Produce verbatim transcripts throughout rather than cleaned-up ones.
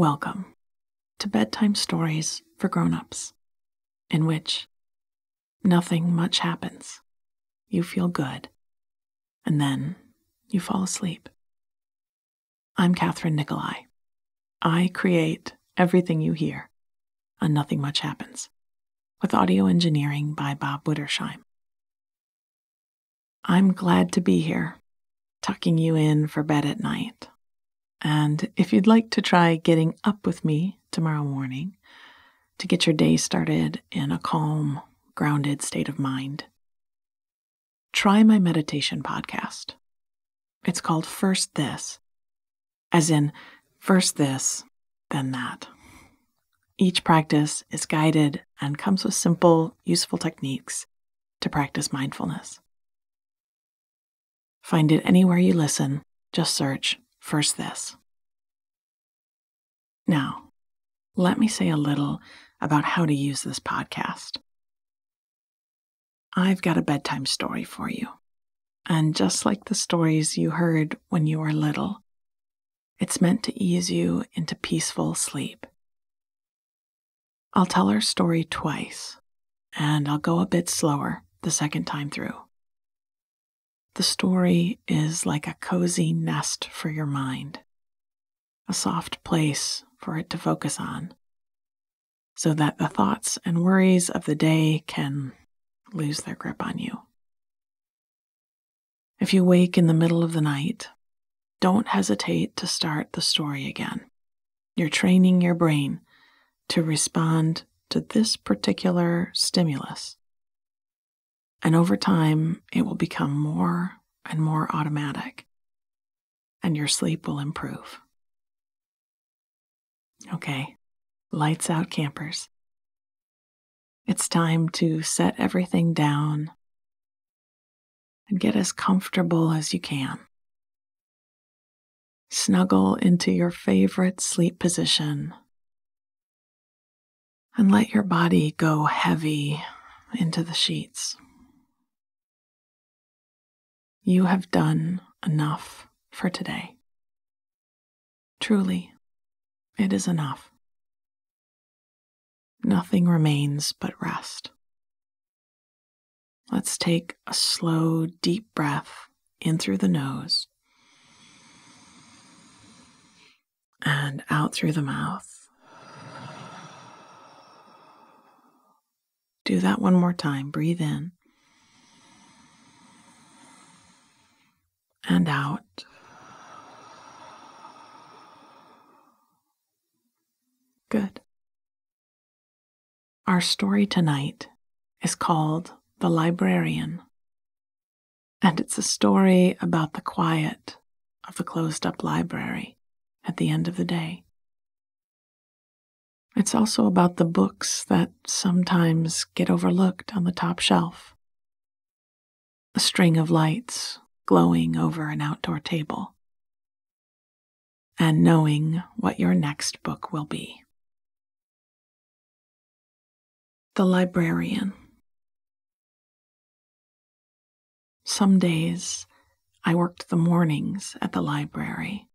Welcome to Bedtime Stories for Grown-Ups, in which nothing much happens. You feel good, and then you fall asleep. I'm Kathryn Nicolai. I create everything you hear on Nothing Much Happens, with audio engineering by Bob Wittersheim. I'm glad to be here, tucking you in for bed at night. And if you'd like to try getting up with me tomorrow morning to get your day started in a calm, grounded state of mind, try my meditation podcast. It's called First This, as in first this, then that. Each practice is guided and comes with simple, useful techniques to practice mindfulness. Find it anywhere you listen. Just search First This. Now, let me say a little about how to use this podcast. I've got a bedtime story for you. And just like the stories you heard when you were little, it's meant to ease you into peaceful sleep. I'll tell our story twice, and I'll go a bit slower the second time through. The story is like a cozy nest for your mind, a soft place for it to focus on, so that the thoughts and worries of the day can lose their grip on you. If you wake in the middle of the night, don't hesitate to start the story again. You're training your brain to respond to this particular stimulus. And over time, it will become more and more automatic, and your sleep will improve. Okay, lights out, campers. It's time to set everything down and get as comfortable as you can. Snuggle into your favorite sleep position and let your body go heavy into the sheets. You have done enough for today. Truly, it is enough. Nothing remains but rest. Let's take a slow, deep breath in through the nose and out through the mouth. Do that one more time. Breathe in. And out. Good. Our story tonight is called The Librarian, and it's a story about the quiet of the closed-up library at the end of the day. It's also about the books that sometimes get overlooked on the top shelf. A string of lights glowing over an outdoor table, and knowing what your next book will be. The Librarian. Some days I worked the mornings at the library,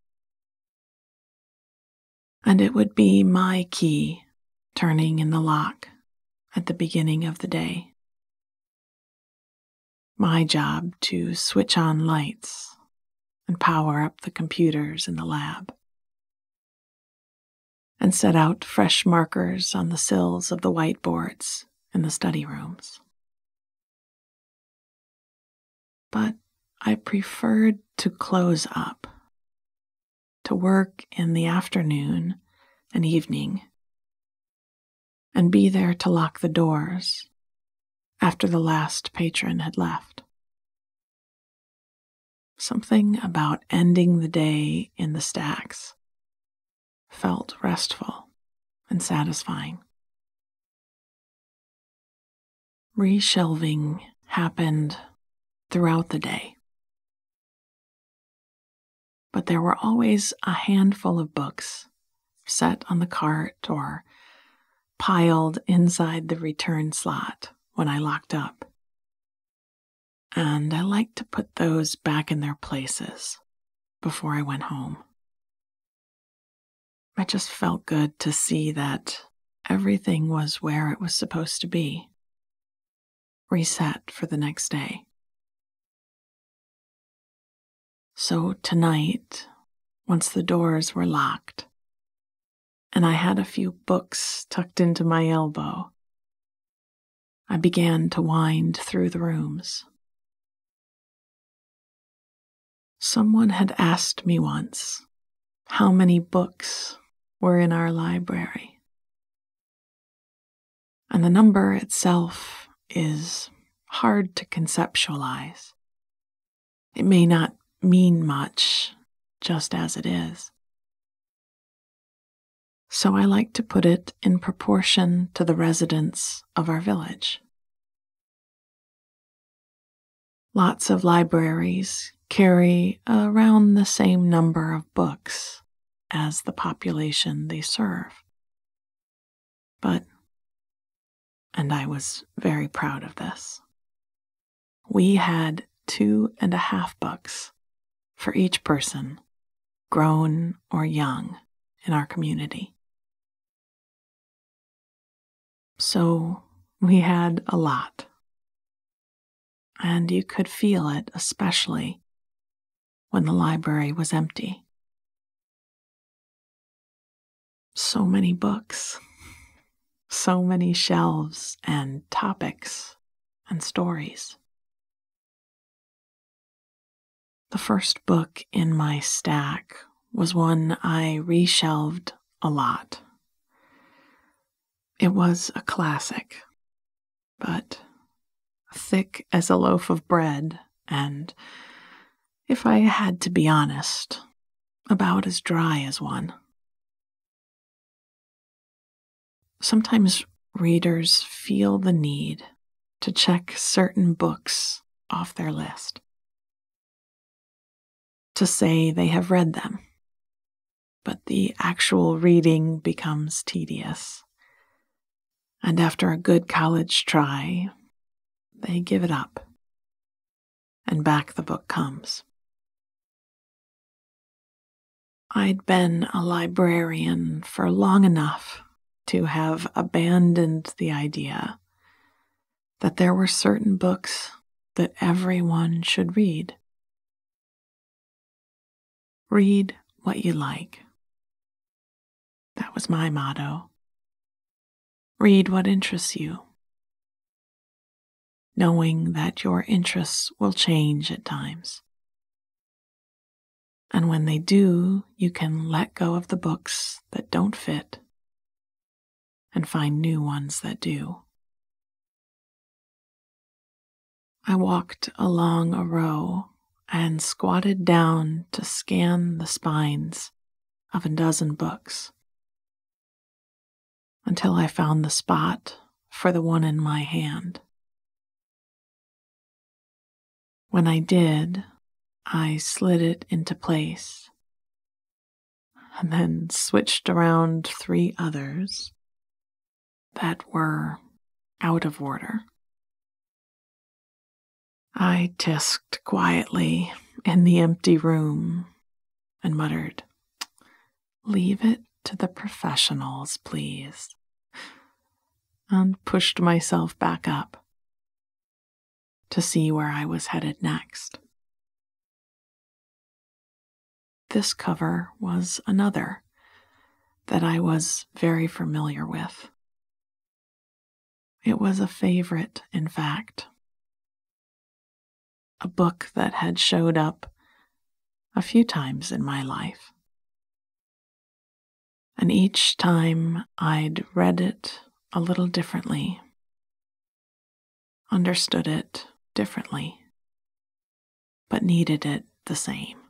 and it would be my key turning in the lock at the beginning of the day. My job to switch on lights and power up the computers in the lab, and set out fresh markers on the sills of the whiteboards in the study rooms. But I preferred to close up, to work in the afternoon and evening, and be there to lock the doors after the last patron had left. Something about ending the day in the stacks felt restful and satisfying. Reshelving happened throughout the day, but there were always a handful of books set on the cart or piled inside the return slot when I locked up, and I liked to put those back in their places before I went home. It just felt good to see that everything was where it was supposed to be. Reset for the next day. So tonight, once the doors were locked, and I had a few books tucked into my elbow, I began to wind through the rooms. Someone had asked me once how many books were in our library, and the number itself is hard to conceptualize. It may not mean much just as it is. So I like to put it in proportion to the residents of our village. Lots of libraries carry around the same number of books as the population they serve. But, and I was very proud of this, we had two and a half books for each person, grown or young, in our community. So we had a lot, and you could feel it especially when the library was empty. So many books, so many shelves and topics and stories. The first book in my stack was one I reshelved a lot. It was a classic, but thick as a loaf of bread, and, if I had to be honest, about as dry as one. Sometimes readers feel the need to check certain books off their list, to say they have read them, but the actual reading becomes tedious. And after a good college try, they give it up, and back the book comes. I'd been a librarian for long enough to have abandoned the idea that there were certain books that everyone should read. Read what you like. That was my motto. Read what interests you, knowing that your interests will change at times. And when they do, you can let go of the books that don't fit and find new ones that do. I walked along a row and squatted down to scan the spines of a dozen books, until I found the spot for the one in my hand. When I did, I slid it into place, and then switched around three others that were out of order. I tisked quietly in the empty room and muttered, "Leave it to the professionals, please," and pushed myself back up to see where I was headed next. This cover was another that I was very familiar with. It was a favorite, in fact, a book that had showed up a few times in my life. And each time I'd read it a little differently, understood it differently, but needed it the same.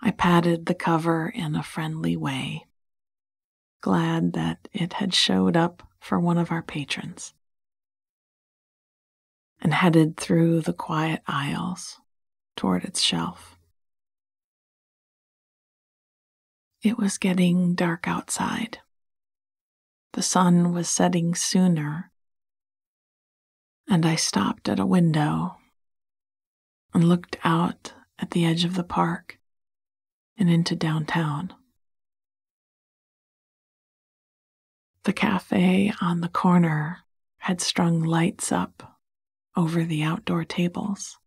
I patted the cover in a friendly way, glad that it had showed up for one of our patrons, and headed through the quiet aisles toward its shelf. It was getting dark outside. The sun was setting sooner, and I stopped at a window and looked out at the edge of the park and into downtown. The cafe on the corner had strung lights up over the outdoor tables,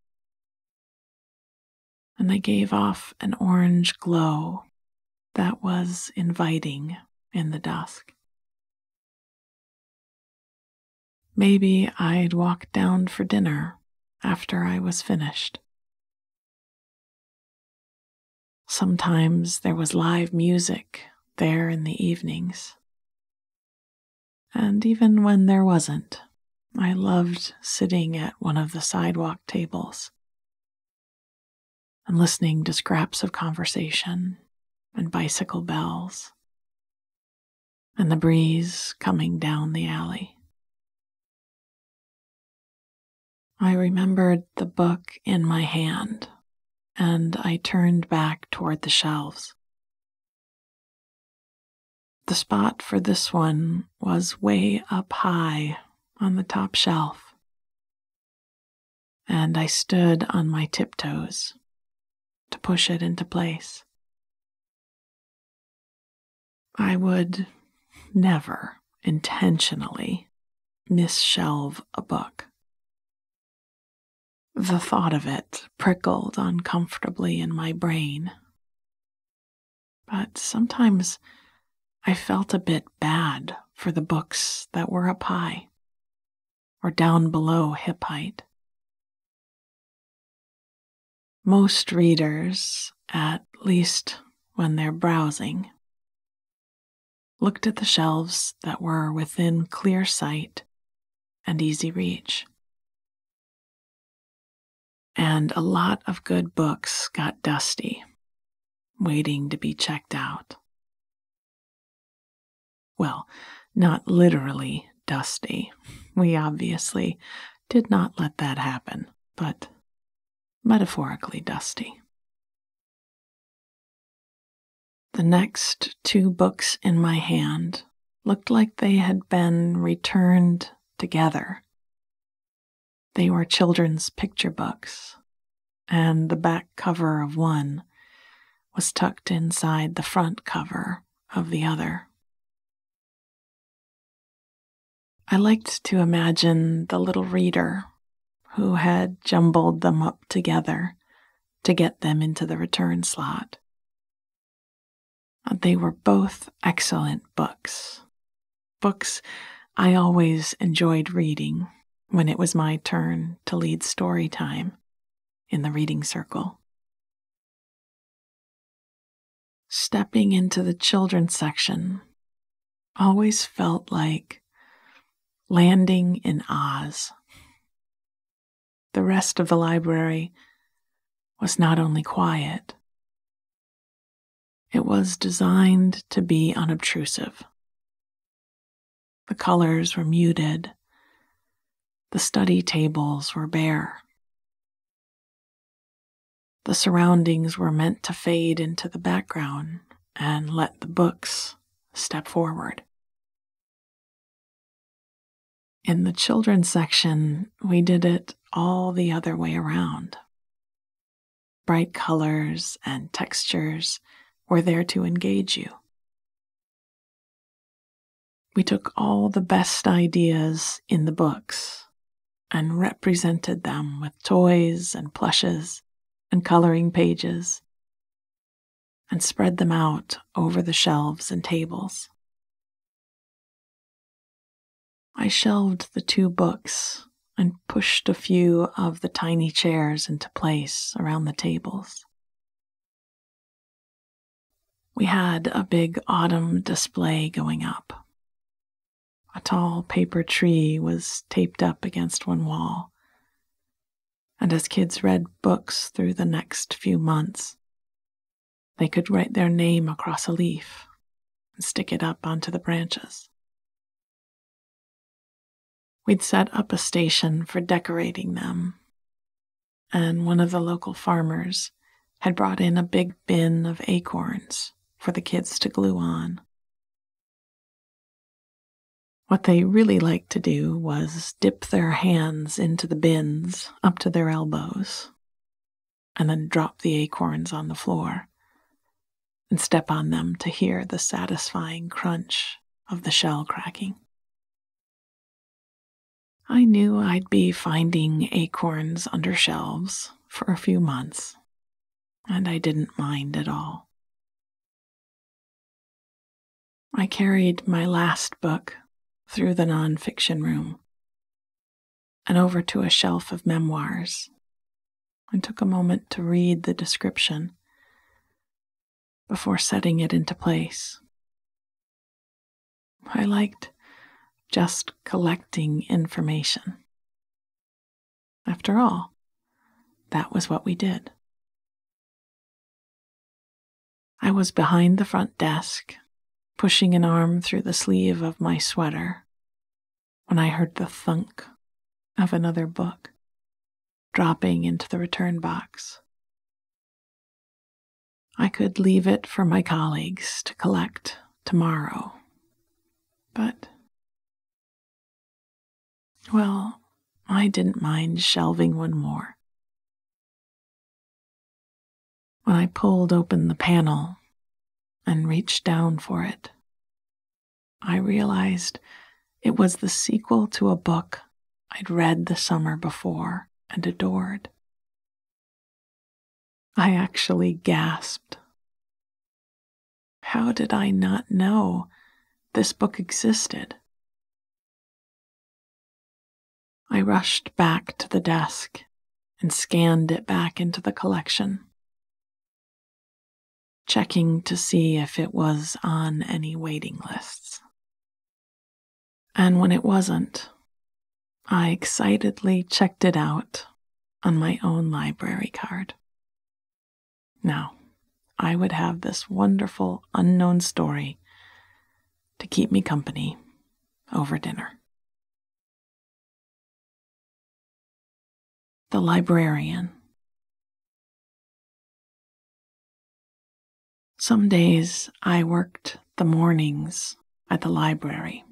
and they gave off an orange glow that was inviting in the dusk. Maybe I'd walk down for dinner after I was finished. Sometimes there was live music there in the evenings. And even when there wasn't, I loved sitting at one of the sidewalk tables and listening to scraps of conversation and bicycle bells and the breeze coming down the alley. I remembered the book in my hand, and I turned back toward the shelves. The spot for this one was way up high on the top shelf, and I stood on my tiptoes to push it into place. I would never intentionally misshelve a book. The thought of it prickled uncomfortably in my brain, but sometimes I felt a bit bad for the books that were up high or down below hip height. Most readers, at least when they're browsing, looked at the shelves that were within clear sight and easy reach. And a lot of good books got dusty, waiting to be checked out. Well, not literally dusty. We obviously did not let that happen, but metaphorically dusty. The next two books in my hand looked like they had been returned together. They were children's picture books, and the back cover of one was tucked inside the front cover of the other. I liked to imagine the little reader who had jumbled them up together to get them into the return slot. They were both excellent books, books I always enjoyed reading when it was my turn to lead story time in the reading circle. Stepping into the children's section always felt like landing in Oz. The rest of the library was not only quiet, it was designed to be unobtrusive. The colors were muted. The study tables were bare. The surroundings were meant to fade into the background and let the books step forward. In the children's section, we did it all the other way around. Bright colors and textures were there to engage you. We took all the best ideas in the books and represented them with toys and plushes and coloring pages, and spread them out over the shelves and tables. I shelved the two books and pushed a few of the tiny chairs into place around the tables. We had a big autumn display going up. A tall paper tree was taped up against one wall, and as kids read books through the next few months, they could write their name across a leaf and stick it up onto the branches. We'd set up a station for decorating them, and one of the local farmers had brought in a big bin of acorns for the kids to glue on. What they really liked to do was dip their hands into the bins up to their elbows and then drop the acorns on the floor and step on them to hear the satisfying crunch of the shell cracking. I knew I'd be finding acorns under shelves for a few months, and I didn't mind at all. I carried my last book through the nonfiction room and over to a shelf of memoirs, and took a moment to read the description before setting it into place. I liked just collecting information. After all, that was what we did. I was behind the front desk, pushing an arm through the sleeve of my sweater, when I heard the thunk of another book dropping into the return box. I could leave it for my colleagues to collect tomorrow, but, well, I didn't mind shelving one more. When I pulled open the panel and reached down for it, I realized it was the sequel to a book I'd read the summer before and adored. I actually gasped. How did I not know this book existed? I rushed back to the desk and scanned it back into the collection, checking to see if it was on any waiting lists. And when it wasn't, I excitedly checked it out on my own library card. Now, I would have this wonderful unknown story to keep me company over dinner. The Librarian. Some days I worked the mornings at the library,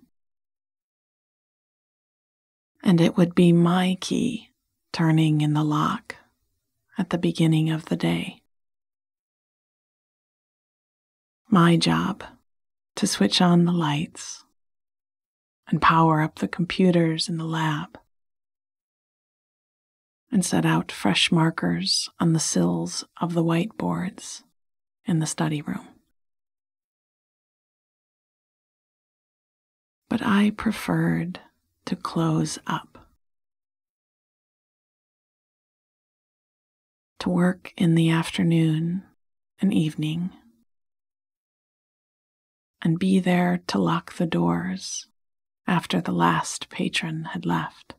and it would be my key turning in the lock at the beginning of the day. My job to switch on the lights and power up the computers in the lab and set out fresh markers on the sills of the whiteboards in the study room. But I preferred to close up, to work in the afternoon and evening, and be there to lock the doors after the last patron had left.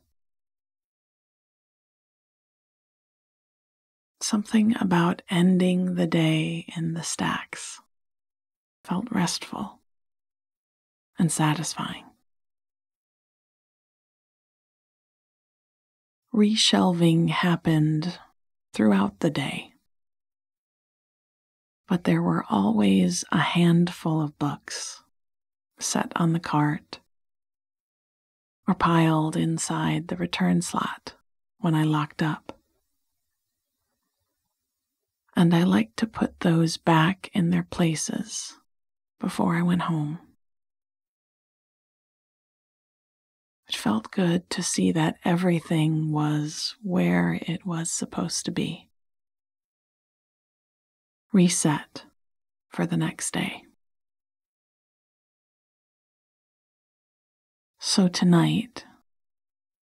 Something about ending the day in the stacks felt restful and satisfying. Reshelving happened throughout the day, but there were always a handful of books set on the cart or piled inside the return slot when I locked up, and I liked to put those back in their places before I went home. It felt good to see that everything was where it was supposed to be. Reset for the next day. So tonight,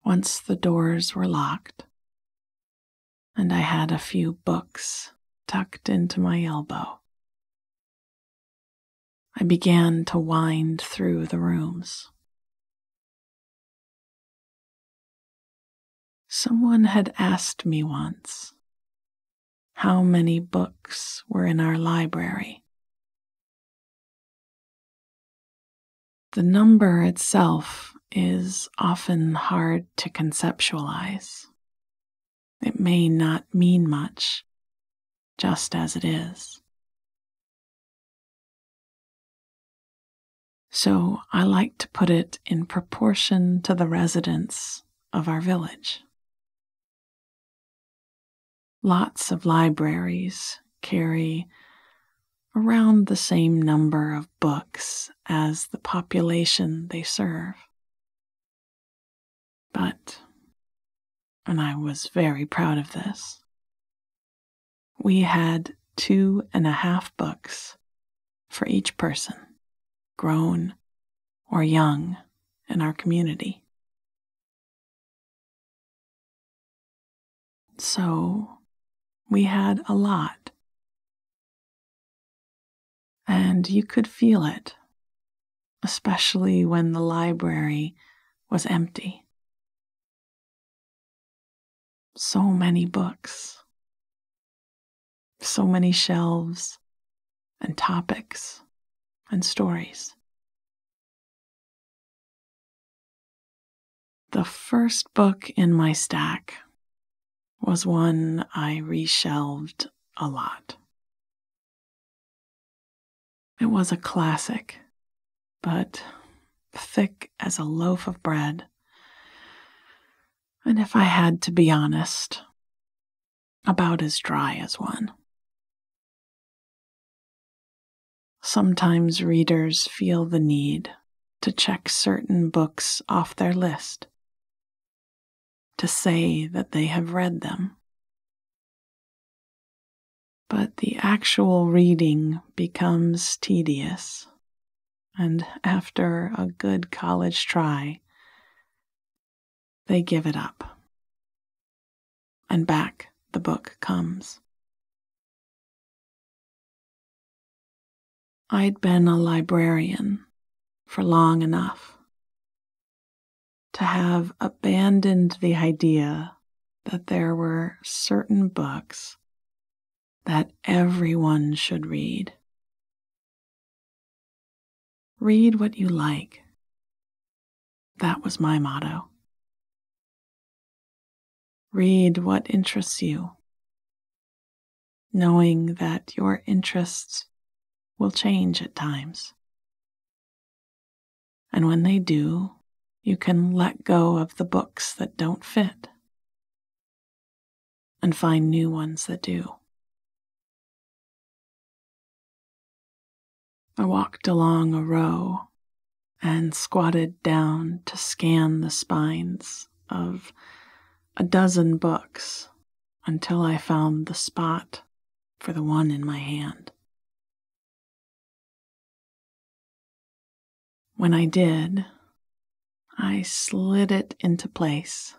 once the doors were locked, and I had a few books tucked into my elbow, I began to wind through the rooms. Someone had asked me once how many books were in our library. The number itself is often hard to conceptualize. It may not mean much, just as it is. So I like to put it in proportion to the residents of our village. Lots of libraries carry around the same number of books as the population they serve. But, and I was very proud of this, we had two and a half books for each person, grown or young, in our community. So we had a lot, and you could feel it, especially when the library was empty. So many books, so many shelves and topics and stories. The first book in my stack was one I reshelved a lot. It was a classic, but thick as a loaf of bread, and if I had to be honest, about as dry as one. Sometimes readers feel the need to check certain books off their list, to say that they have read them. But the actual reading becomes tedious, and after a good college try, they give it up, and back the book comes. I'd been a librarian for long enough to have abandoned the idea that there were certain books that everyone should read. Read what you like. That was my motto. Read what interests you, knowing that your interests will change at times. And when they do, you can let go of the books that don't fit and find new ones that do. I walked along a row and squatted down to scan the spines of a dozen books until I found the spot for the one in my hand. When I did, I slid it into place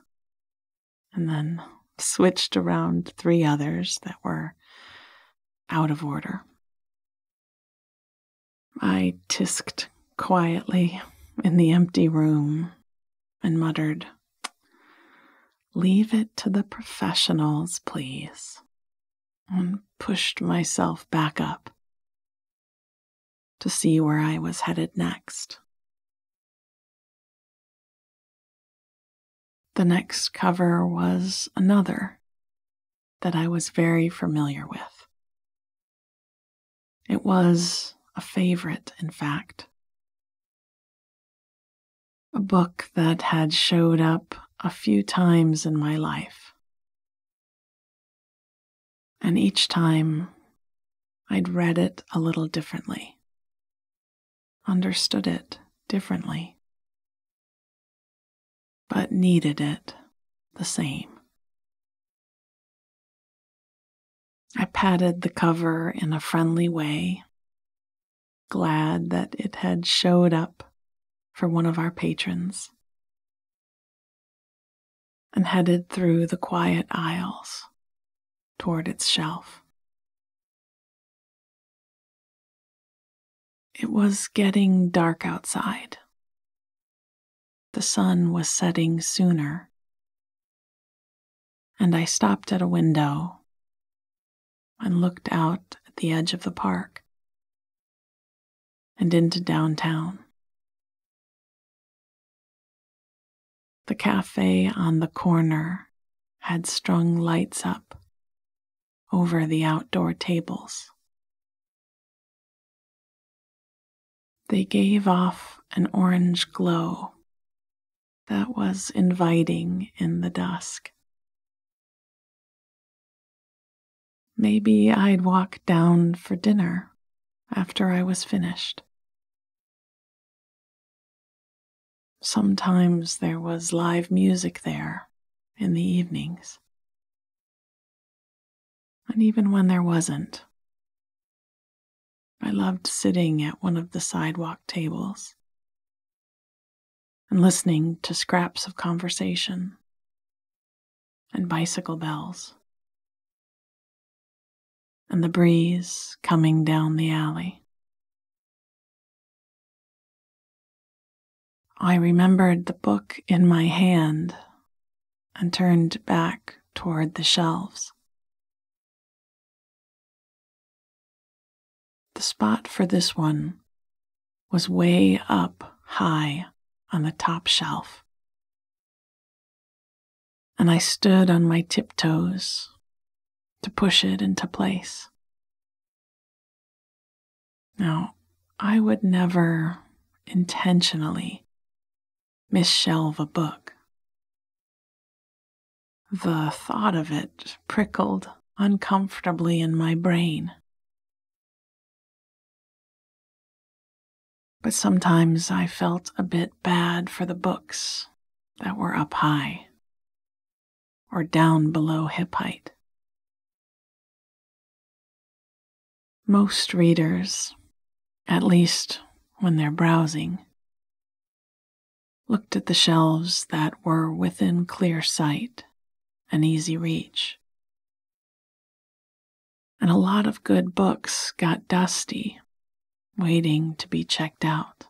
and then switched around three others that were out of order. I tisked quietly in the empty room and muttered, "Leave it to the professionals, please," and pushed myself back up to see where I was headed next. The next cover was another that I was very familiar with. It was a favorite, in fact. A book that had showed up a few times in my life. And each time, I'd read it a little differently, understood it differently, but needed it the same. I patted the cover in a friendly way, glad that it had showed up for one of our patrons, and headed through the quiet aisles toward its shelf. It was getting dark outside. The sun was setting sooner, and I stopped at a window and looked out at the edge of the park and into downtown. The cafe on the corner had strung lights up over the outdoor tables. They gave off an orange glow that was inviting in the dusk. Maybe I'd walk down for dinner after I was finished. Sometimes there was live music there in the evenings. And even when there wasn't, I loved sitting at one of the sidewalk tables and listening to scraps of conversation and bicycle bells and the breeze coming down the alley. I remembered the book in my hand and turned back toward the shelves. The spot for this one was way up high on the top shelf, and I stood on my tiptoes to push it into place. Now, I would never intentionally misshelve a book. The thought of it prickled uncomfortably in my brain. But sometimes I felt a bit bad for the books that were up high or down below hip height. Most readers, at least when they're browsing, looked at the shelves that were within clear sight and easy reach. And a lot of good books got dusty, waiting to be checked out.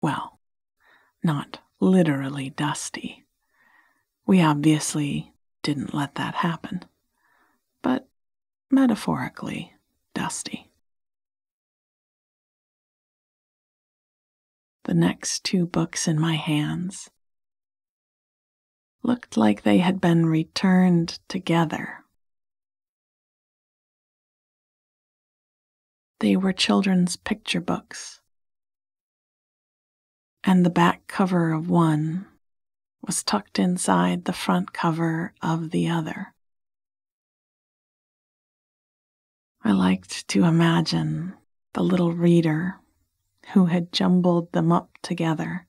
Well, not literally dusty. We obviously didn't let that happen, but metaphorically dusty. The next two books in my hands looked like they had been returned together. They were children's picture books, and the back cover of one was tucked inside the front cover of the other. I liked to imagine the little reader who had jumbled them up together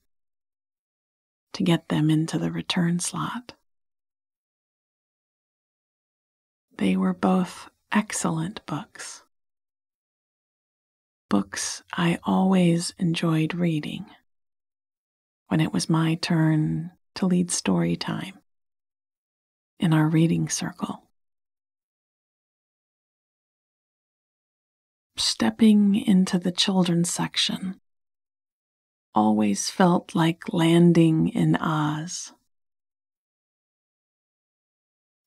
to get them into the return slot. They were both excellent books. Books I always enjoyed reading when it was my turn to lead story time in our reading circle. Stepping into the children's section always felt like landing in Oz.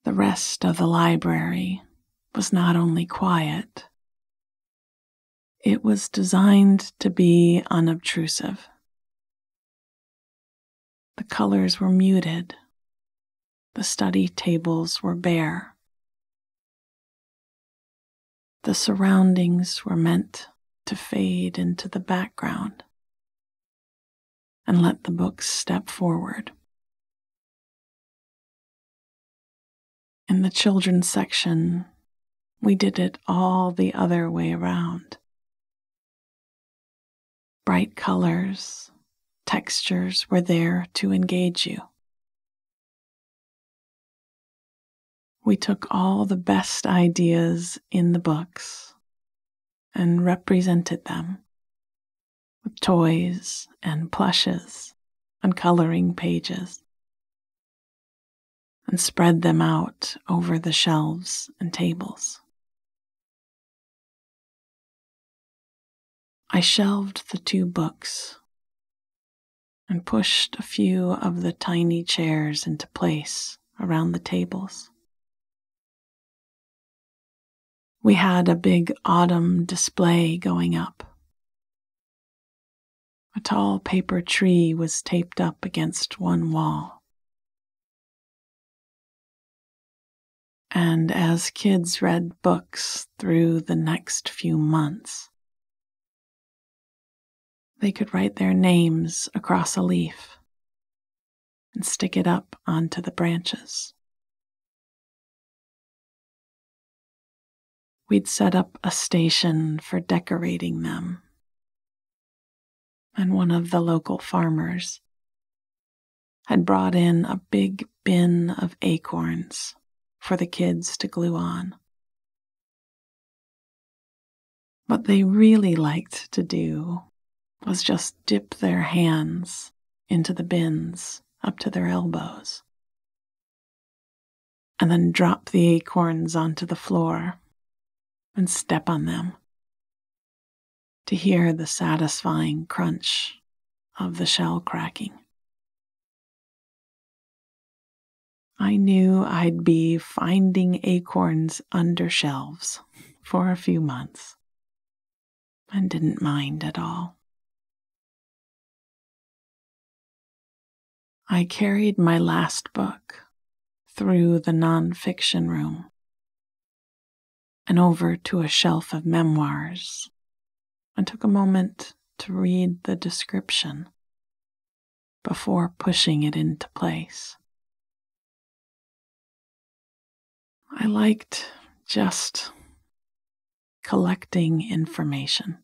The rest of the library was not only quiet, it was designed to be unobtrusive. The colors were muted. The study tables were bare. The surroundings were meant to fade into the background and let the books step forward. In the children's section, we did it all the other way around. Bright colors, textures were there to engage you. We took all the best ideas in the books and represented them with toys and plushes and coloring pages and spread them out over the shelves and tables. I shelved the two books and pushed a few of the tiny chairs into place around the tables. We had a big autumn display going up. A tall paper tree was taped up against one wall. And as kids read books through the next few months, they could write their names across a leaf and stick it up onto the branches. we'd set up a station for decorating them. And one of the local farmers had brought in a big bin of acorns for the kids to glue on. What they really liked to do was just dip their hands into the bins up to their elbows, and then drop the acorns onto the floor and step on them to hear the satisfying crunch of the shell cracking. I knew I'd be finding acorns under shelves for a few months and didn't mind at all. I carried my last book through the nonfiction room and over to a shelf of memoirs and took a moment to read the description before pushing it into place. I liked just collecting information.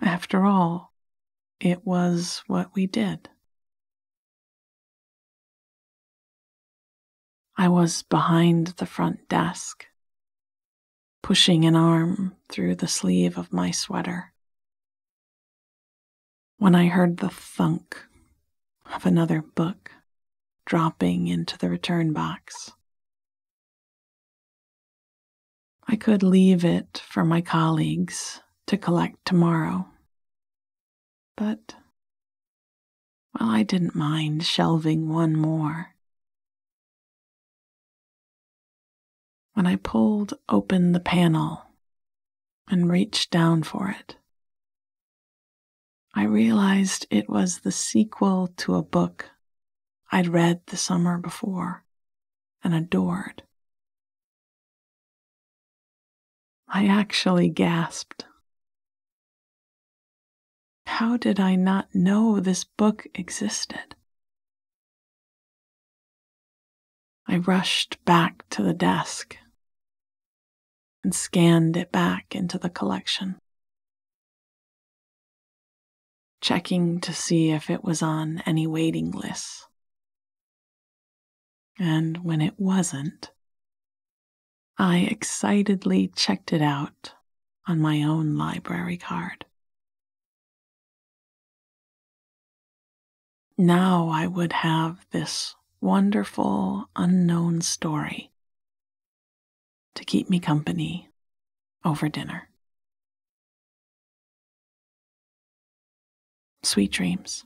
After all, it was what we did. I was behind the front desk, pushing an arm through the sleeve of my sweater, when I heard the thunk of another book dropping into the return box. I could leave it for my colleagues to collect tomorrow, but, well, I didn't mind shelving one more. When I pulled open the panel and reached down for it, I realized it was the sequel to a book I'd read the summer before and adored. I actually gasped. How did I not know this book existed? I rushed back to the desk and scanned it back into the collection, checking to see if it was on any waiting lists. And when it wasn't, I excitedly checked it out on my own library card. Now I would have this wonderful unknown story to keep me company over dinner. Sweet dreams.